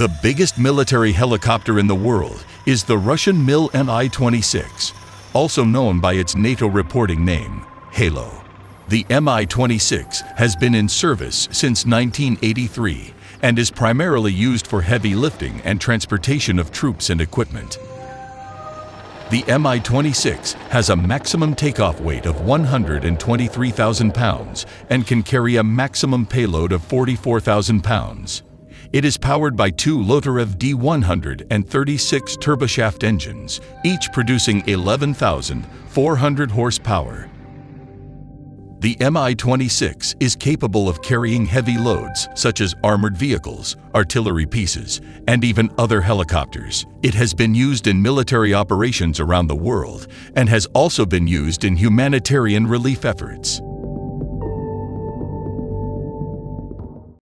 The biggest military helicopter in the world is the Russian Mil Mi-26, also known by its NATO reporting name, Halo. The Mi-26 has been in service since 1983 and is primarily used for heavy lifting and transportation of troops and equipment. The Mi-26 has a maximum takeoff weight of 123,000 pounds and can carry a maximum payload of 44,000 pounds. It is powered by two Lotarev D-136 turboshaft engines, each producing 11,400 horsepower. The Mi-26 is capable of carrying heavy loads such as armored vehicles, artillery pieces, and even other helicopters. It has been used in military operations around the world and has also been used in humanitarian relief efforts.